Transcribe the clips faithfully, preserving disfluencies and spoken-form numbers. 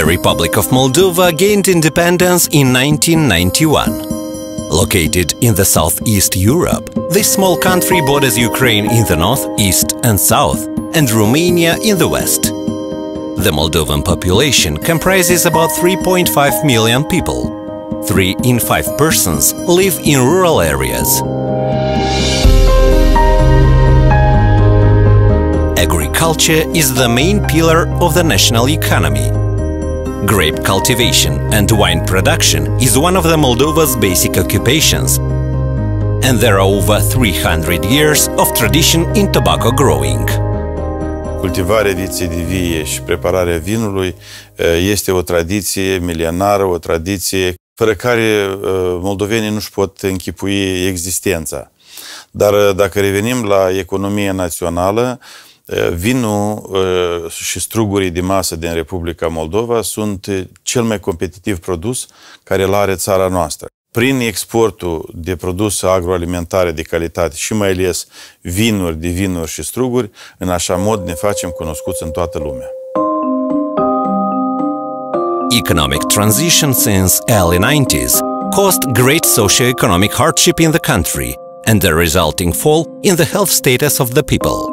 The Republic of Moldova gained independence in nineteen ninety-one. Located in the southeast Europe, this small country borders Ukraine in the north, east and south, and Romania in the west. The Moldovan population comprises about three point five million people. Three in five persons live in rural areas. Agriculture is the main pillar of the national economy. Grape cultivation and wine production is one of the Moldova's basic occupations, and there are over three hundred years of tradition in tobacco growing. Cultivarea vieții de vie și prepararea vinului este o tradiție milenară, o tradiție fără care moldovenii nu-și pot închipui existența. Dar dacă revenim la economia națională, vinul și strugurii de masă din Republica Moldova sunt cel mai competitiv produs care îl are țara noastră. Prin exportul de produse agroalimentare de calitate și mai ales vinuri, de vinuri și struguri, în așa mod ne facem cunoscuți în toată lumea. Economic transition since early nineties caused great socio-economic hardship in the country and the resulting fall in the health status of the people.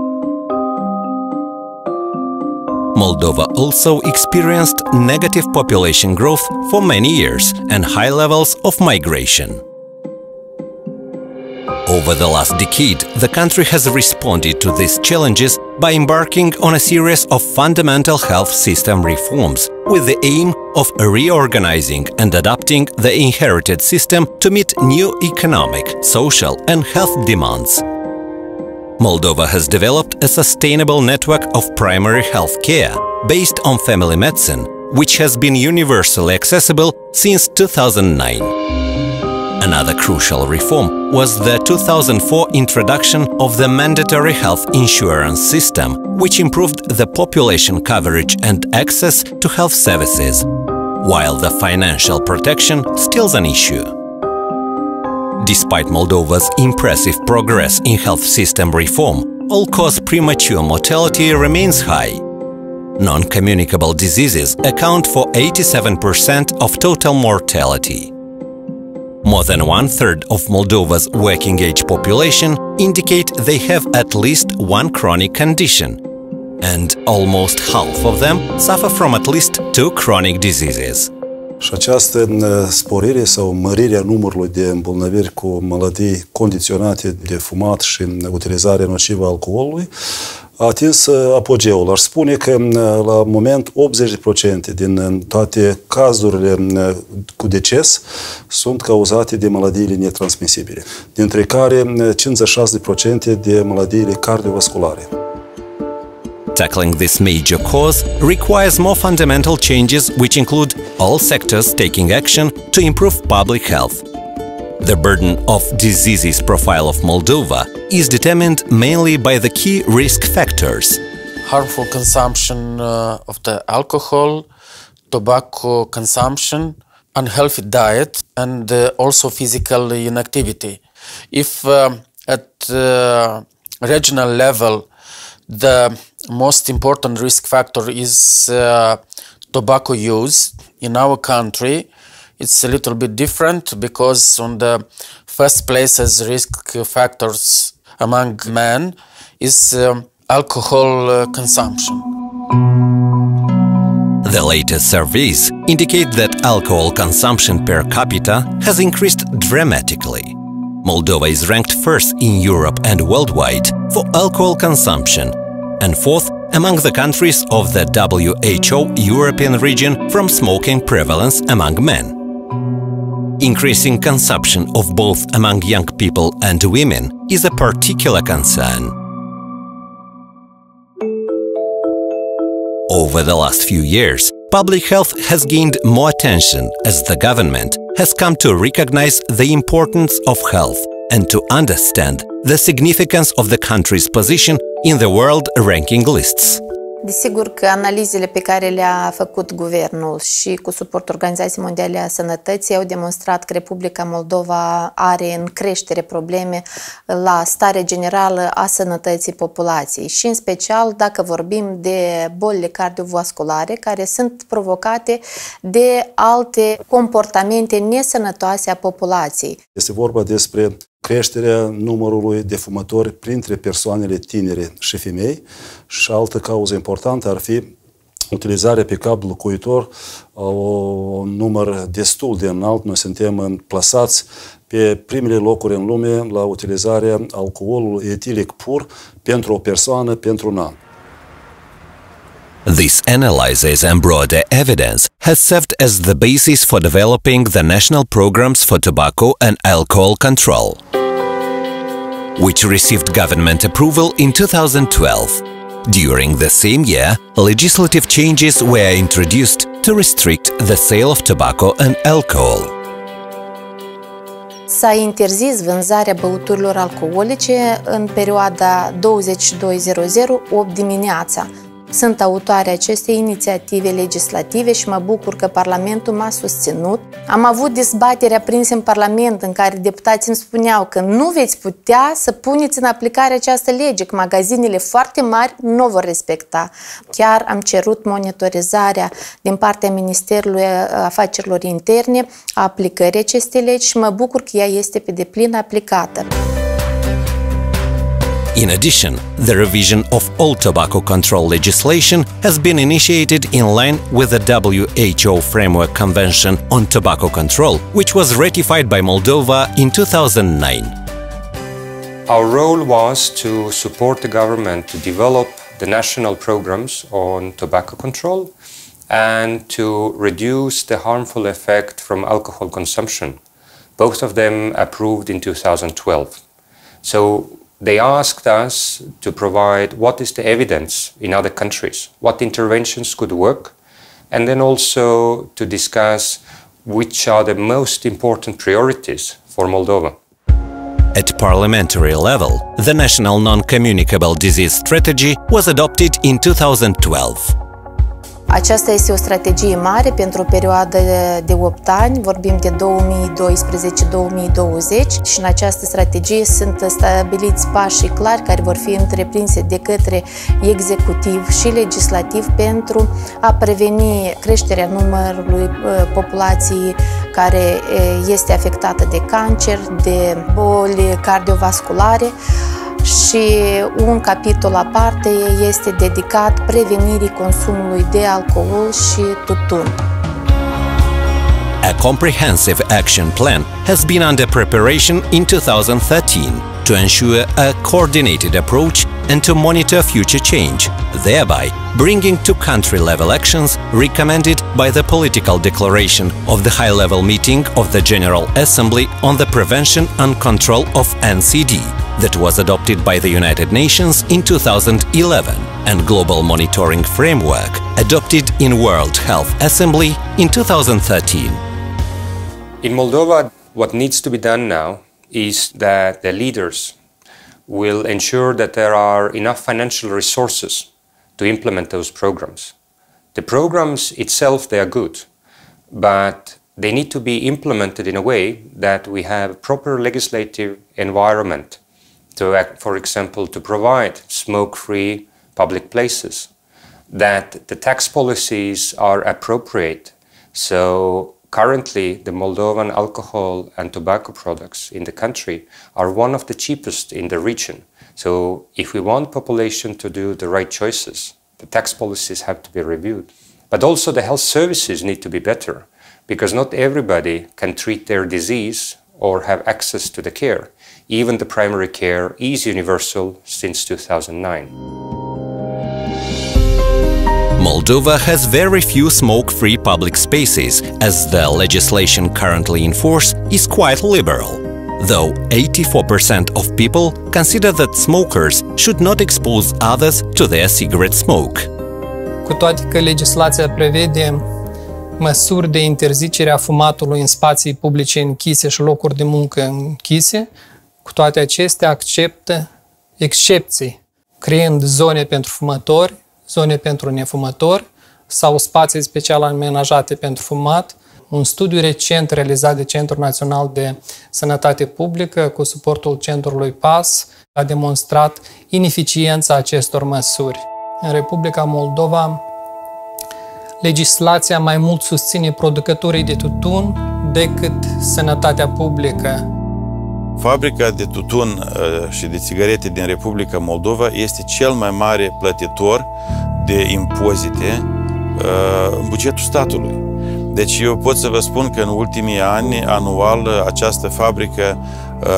Moldova also experienced negative population growth for many years and high levels of migration. Over the last decade, the country has responded to these challenges by embarking on a series of fundamental health system reforms with the aim of reorganizing and adapting the inherited system to meet new economic, social and health demands. Moldova has developed a sustainable network of primary health care based on family medicine, which has been universally accessible since two thousand nine. Another crucial reform was the two thousand four introduction of the mandatory health insurance system, which improved the population coverage and access to health services, while the financial protection still is an issue. Despite Moldova's impressive progress in health system reform, all-cause premature mortality remains high. Non-communicable diseases account for eighty-seven percent of total mortality. More than one-third of Moldova's working-age population indicate they have at least one chronic condition, and almost half of them suffer from at least two chronic diseases. Și această sporire sau mărire numărului de îmbolnăviri cu maladii condiționate de fumat și utilizarea nocivă a alcoolului a atins apogeul. Aș spune că la moment optzeci la sută din toate cazurile cu deces sunt cauzate de maladiile netransmisibile, dintre care cincizeci și șase la sută de maladiile cardiovasculare. Tackling this major cause requires more fundamental changes, which include all sectors taking action to improve public health. The burden of diseases profile of Moldova is determined mainly by the key risk factors. Harmful consumption uh, of the alcohol, tobacco consumption, unhealthy diet and uh, also physical inactivity. If uh, at uh, regional level the most important risk factor is uh, tobacco use. In our country, it's a little bit different because on the first place as risk factors among men is uh, alcohol uh, consumption. The latest surveys indicate that alcohol consumption per capita has increased dramatically. Moldova is ranked first in Europe and worldwide for alcohol consumption, and fourth among the countries of the W H O European region from smoking prevalence among men. Increasing consumption of both among young people and women is a particular concern. Over the last few years, public health has gained more attention as the government has come to recognize the importance of health and to understand the significance of the country's position in the world ranking lists. Desigur că analizele pe care le-a făcut guvernul și cu suportul Organizației Mondiale a Sănătății au demonstrat că Republica Moldova are în creștere probleme la starea generală a sănătății populației și în special dacă vorbim de bolile cardiovasculare care sunt provocate de alte comportamente nesănătoase a populației. Este vorba despre creșterea numărului de fumători printre persoanele tinere și femei și altă cauză importantă ar fi utilizarea pe cap locuitor a un număr destul de înalt. Noi suntem plasați pe primele locuri în lume la utilizarea alcoolului etilic pur pentru o persoană pentru un an. These analyses and broader evidence has served as the basis for developing the national programs for tobacco and alcohol control, which received government approval in two thousand twelve. During the same year, legislative changes were introduced to restrict the sale of tobacco and alcohol. S-a interzis vânzarea băuturilor alcoolice în perioada douăzeci și doi zero zero opt dimineața. Sunt autoare acestei inițiative legislative și mă bucur că Parlamentul m-a susținut. Am avut dezbatere aprinse în Parlament în care deputații îmi spuneau că nu veți putea să puneți în aplicare această lege, că magazinele foarte mari nu o vor respecta. Chiar am cerut monitorizarea din partea Ministerului Afacerilor Interne a aplicării acestei legi și mă bucur că ea este pe deplin aplicată. In addition, the revision of all tobacco control legislation has been initiated in line with the W H O Framework Convention on Tobacco Control, which was ratified by Moldova in two thousand nine. Our role was to support the government to develop the national programs on tobacco control and to reduce the harmful effect from alcohol consumption. Both of them approved in two thousand twelve. So, they asked us to provide what is the evidence in other countries, what interventions could work, and then also to discuss which are the most important priorities for Moldova. At parliamentary level, the National Non-Communicable Disease Strategy was adopted in two thousand twelve. Aceasta este o strategie mare pentru o perioadă de opt ani, vorbim de două mii doisprezece două mii douăzeci și în această strategie sunt stabiliți pașii clari care vor fi întreprinse de către executiv și legislativ pentru a preveni creșterea numărului populației care este afectată de cancer, de boli cardiovasculare. Și un capitol aparte este dedicat prevenirii consumului de alcool și tutun. A comprehensive action plan has been under preparation in twenty thirteen to ensure a coordinated approach and to monitor future change, thereby bringing to country-level actions recommended by the political declaration of the high-level meeting of the General Assembly on the prevention and control of N C D that was adopted by the United Nations in two thousand eleven and global monitoring framework adopted in World Health Assembly in two thousand thirteen. In Moldova, what needs to be done now is that the leaders will ensure that there are enough financial resources to implement those programs. The programs itself, they are good, but they need to be implemented in a way that we have a proper legislative environment to act, for example, to provide smoke-free public places, that the tax policies are appropriate. So currently, the Moldovan alcohol and tobacco products in the country are one of the cheapest in the region. So if we want population to do the right choices, the tax policies have to be reviewed. But also the health services need to be better, because not everybody can treat their disease or have access to the care. Even the primary care is universal since two thousand nine. Moldova has very few smoke-free public spaces, as the legislation currently in force is quite liberal, though eighty-four percent of people consider that smokers should not expose others to their cigarette smoke. Cu toate că legislația prevede măsuri de interzicere a fumatului în spații publice închise și locuri de muncă închise, cu toate acestea acceptă excepții, creând zone pentru fumători, zone pentru nefumători sau spații special amenajate pentru fumat. Un studiu recent realizat de Centrul Național de Sănătate Publică cu suportul Centrului PAS a demonstrat ineficiența acestor măsuri. În Republica Moldova, legislația mai mult susține producătorii de tutun decât sănătatea publică. Fabrica de tutun și de țigarete din Republica Moldova este cel mai mare plătitor de impozite în bugetul statului. Deci eu pot să vă spun că în ultimii ani, anual, această fabrică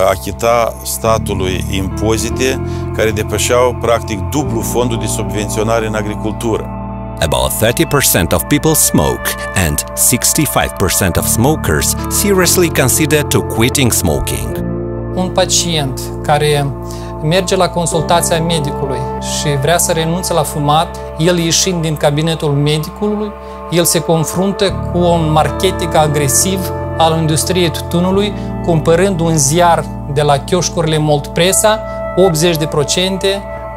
achita statului impozite care depășeau practic dublu fondul de subvenționare în agricultură. About thirty percent of people smoke, and sixty-five percent of smokers seriously consider to quitting smoking. Un pacient care merge la consultația medicului și vrea să renunțe la fumat, el ieșind din cabinetul medicului, el se confruntă cu un marketing agresiv al industriei tutunului, cumpărând un ziar de la chioșcurile Moldpresa, optzeci la sută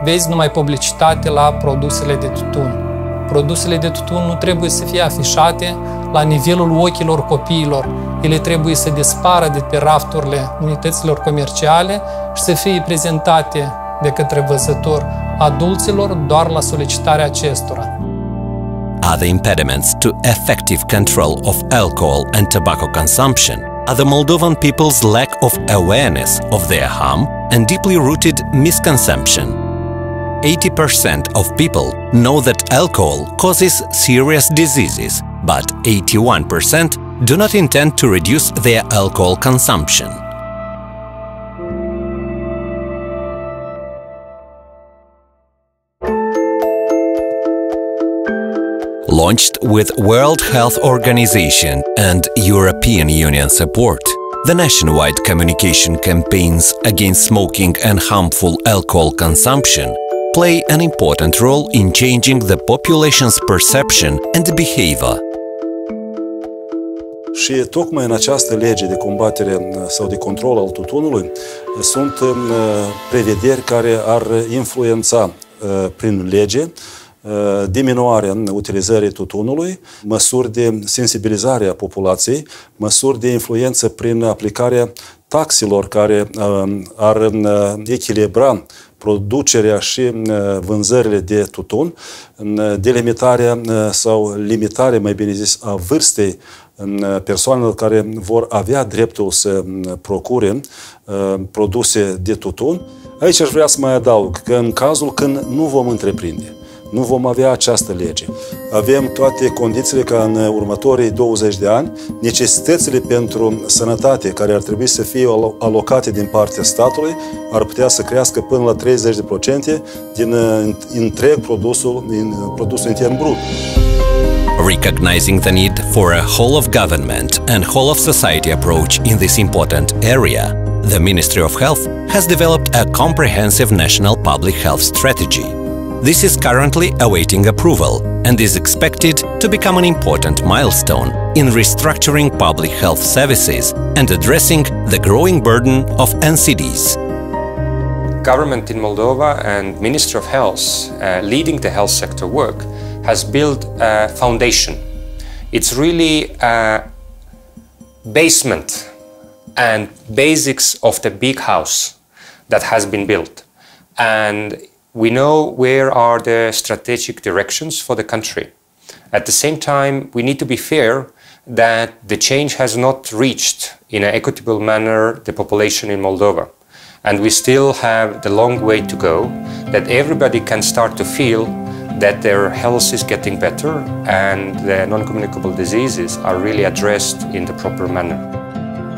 vezi numai publicitate la produsele de tutun. Produsele de tutun nu trebuie să fie afișate la nivelul ochilor copiilor. Ele trebuie să dispară de pe rafturile unităților comerciale și să fie prezentate de către văzători adulților doar la solicitarea acestora. Other impediments to effective control of alcohol and tobacco consumption are the Moldovan people's lack of awareness of their harm and deeply rooted misconsumption. eighty percent of people know that alcohol causes serious diseases, but eighty-one percent do not intend to reduce their alcohol consumption. Launched with World Health Organization and European Union support, the nationwide communication campaigns against smoking and harmful alcohol consumption play an important role in changing the population's perception and behavior. Și tocmai în această lege de combatere sau de control al tutunului sunt prevederi care ar influența prin lege diminuarea utilizării tutunului, măsuri de sensibilizare a populației, măsuri de influență prin aplicarea taxelor care ar echilibra producerea și vânzările de tutun, delimitarea sau limitarea, mai bine zis, a vârstei persoanelor care vor avea dreptul să procure produse de tutun. Aici aș vrea să mai adaug că în cazul când nu vom întreprinde, nu vom avea această lege. Avem toate condițiile ca în următorii douăzeci de ani, necesitățile pentru sănătate care ar trebui să fie alocate din partea statului ar putea să crească până la treizeci la sută din întreg produsul, din produsul intern brut. Recognizing the need for a whole of government and whole of society approach in this important area, the Ministry of Health has developed a comprehensive national public health strategy. This is currently awaiting approval and is expected to become an important milestone in restructuring public health services and addressing the growing burden of N C Ds. Government in Moldova and Ministry of Health, uh, leading the health sector work, has built a foundation. It's really a basement and basics of the big house that has been built. And we know where are the strategic directions for the country. At the same time, we need to be fair that the change has not reached in an equitable manner the population in Moldova. And we still have the long way to go, that everybody can start to feel that their health is getting better and the non-communicable diseases are really addressed in the proper manner.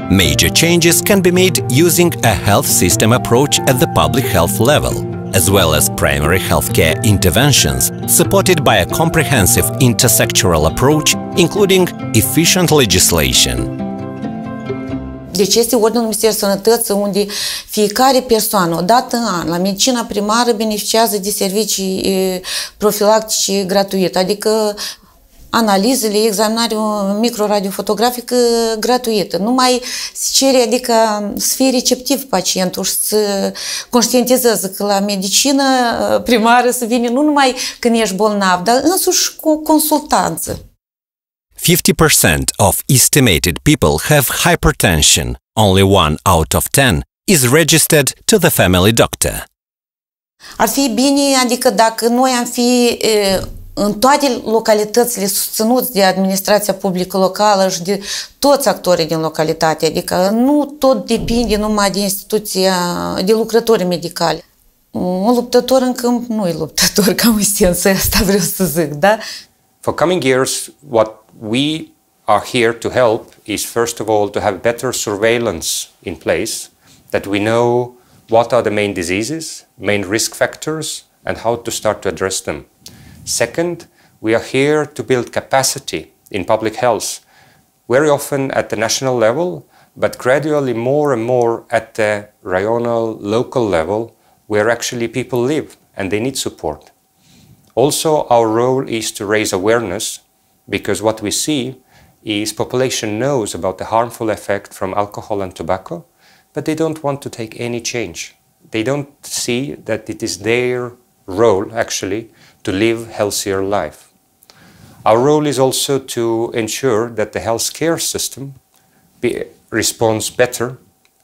Major changes can be made using a health system approach at the public health level, as well as primary healthcare interventions supported by a comprehensive intersectoral approach, including efficient legislation. Deci este ordinul Ministerului Sănătății unde fiecare persoană, o dată în an, la medicina primară beneficiază de servicii profilactice gratuite, adică analizele, examinare microradiofotografică gratuită. Nu mai se cere, adică, să fie receptiv pacientul și să conștientizează că la medicină primară să vine nu numai când ești bolnav, dar însuși cu consultanță. fifty percent of estimated people have hypertension. Only one out of ten is registered to the family doctor. Ar fi bine, adică dacă noi am fi e, în toate localitățile susținuți de administrația publică locală și de toți actorii din localitate, adică nu tot depinde numai de instituția, de lucrători medicali. Un luptător în câmp nu e luptător, cam în sensul ăsta vreau să zic, da? For coming years, what we are here to help is first of all to have better surveillance in place, that we know what are the main diseases, main risk factors, and how to start to address them. Second, we are here to build capacity in public health, very often at the national level, but gradually more and more at the regional, local level, where actually people live and they need support. Also, our role is to raise awareness, because what we see is population knows about the harmful effect from alcohol and tobacco, but they don't want to take any change. They don't see that it is their role, actually, to live a healthier life. Our role is also to ensure that the healthcare system be, responds better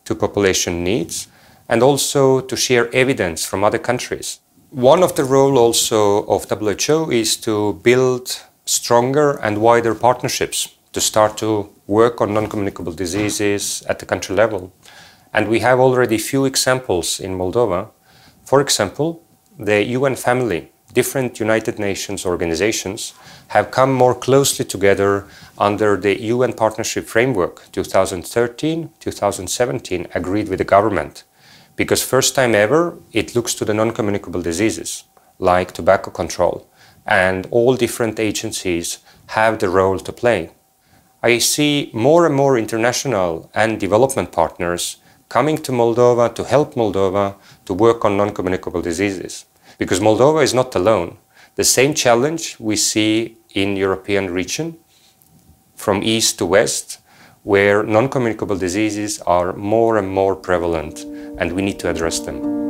to population needs, and also to share evidence from other countries. One of the roles also of W H O is to build stronger and wider partnerships to start to work on non-communicable diseases at the country level. And we have already few examples in Moldova. For example, the U N family, different United Nations organizations have come more closely together under the U N Partnership Framework twenty thirteen to twenty seventeen agreed with the government. Because first time ever, it looks to the non-communicable diseases like tobacco control, and all different agencies have the role to play. I see more and more international and development partners coming to Moldova to help Moldova to work on non-communicable diseases. Because Moldova is not alone. The same challenge we see in European region, from east to west, where non-communicable diseases are more and more prevalent, and we need to address them.